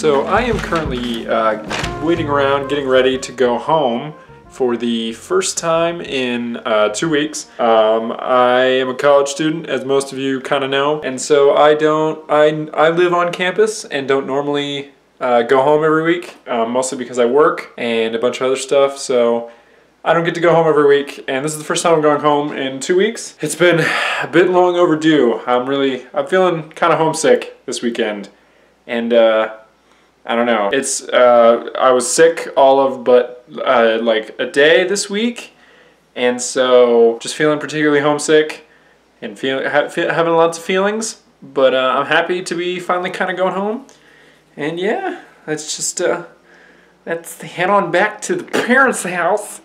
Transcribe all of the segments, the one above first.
So I am currently waiting around, getting ready to go home for the first time in 2 weeks. I am a college student, as most of you kind of know, and so I live on campus and don't normally go home every week, mostly because I work and a bunch of other stuff, so I don't get to go home every week, and this is the first time I'm going home in 2 weeks. It's been a bit long overdue. I'm feeling kind of homesick this weekend, and I don't know. It's I was sick all of but like a day this week, and so just feeling particularly homesick and having lots of feelings. But I'm happy to be finally kind of going home, and yeah, that's just let's head on back to the parents' house.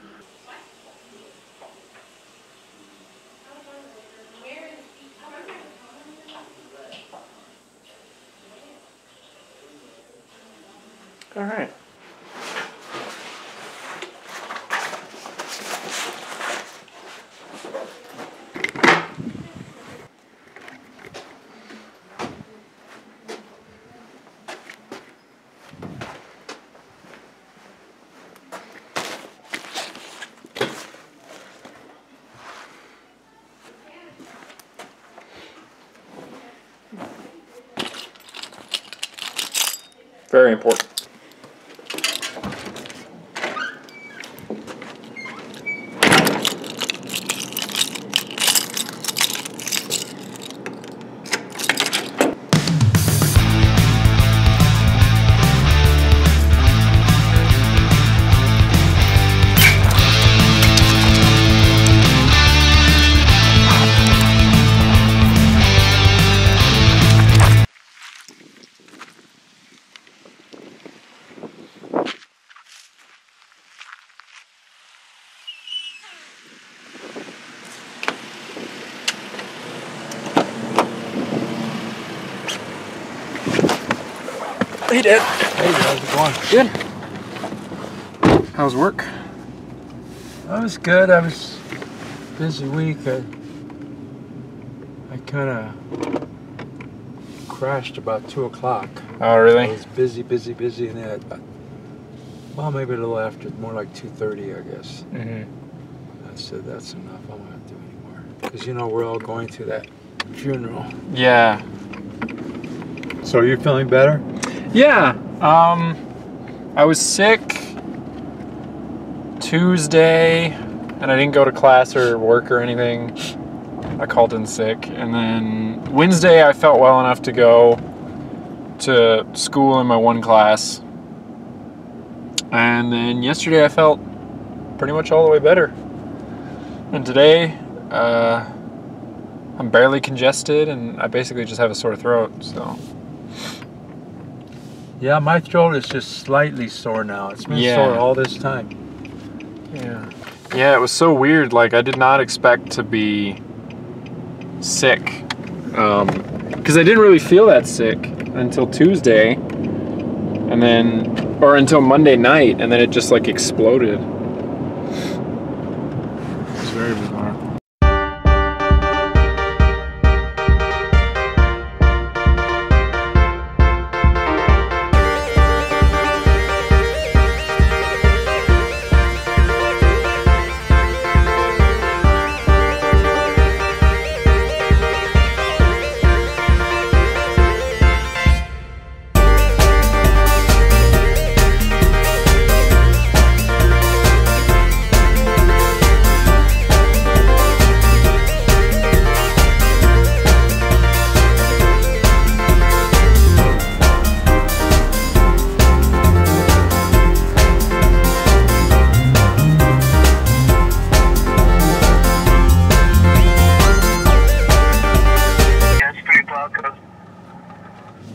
All right. Very important. Hey, Dad. Hey, how's it going? Good. How's work? I was good. I was busy week. I kind of crashed about 2 o'clock. Oh, really? I was busy, and then well, maybe a little after, more like 2:30, I guess. Mm-hmm. I said that's enough. I don't have to do anymore because you know we're all going to that funeral. Yeah. So are you feeling better? Yeah, I was sick Tuesday, and I didn't go to class or work or anything. I called in sick, and then Wednesday I felt well enough to go to school in my one class, and then yesterday I felt pretty much all the way better. And today, I'm barely congested, and I basically just have a sore throat, so. Yeah, my throat is just slightly sore now. It's been sore all this time. Yeah. Yeah, it was so weird. Like, I did not expect to be sick. Because I didn't really feel that sick until Tuesday. And then, or until Monday night. And then it just, like, exploded. It's very bizarre.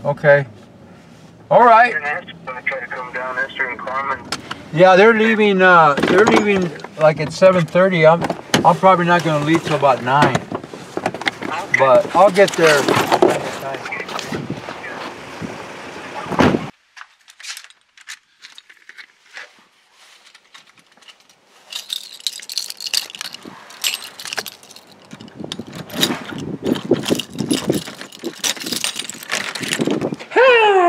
Okay. All right. Yeah, they're leaving. They're leaving like at 7:30. I'm probably not going to leave till about 9. Okay. But I'll get there.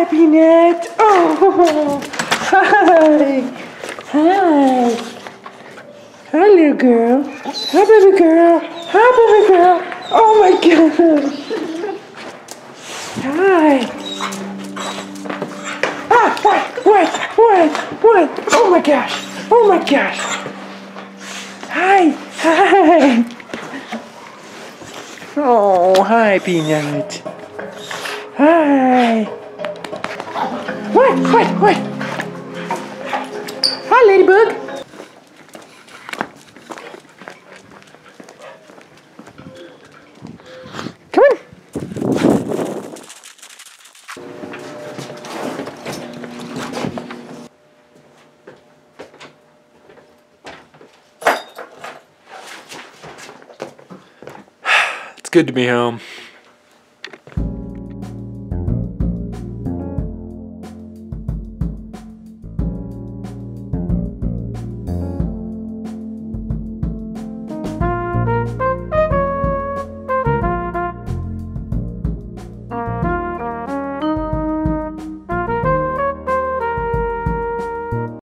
Peanut. Oh. Hi. Hi. Hi, little girl. Hi, baby girl. Hi, baby girl. Oh, my God. Hi. Ah, what? Oh, my gosh. Oh, my gosh. Hi. Oh, hi, Peanut. Hi. What? Hi, Ladybug. Come on. It's good to be home.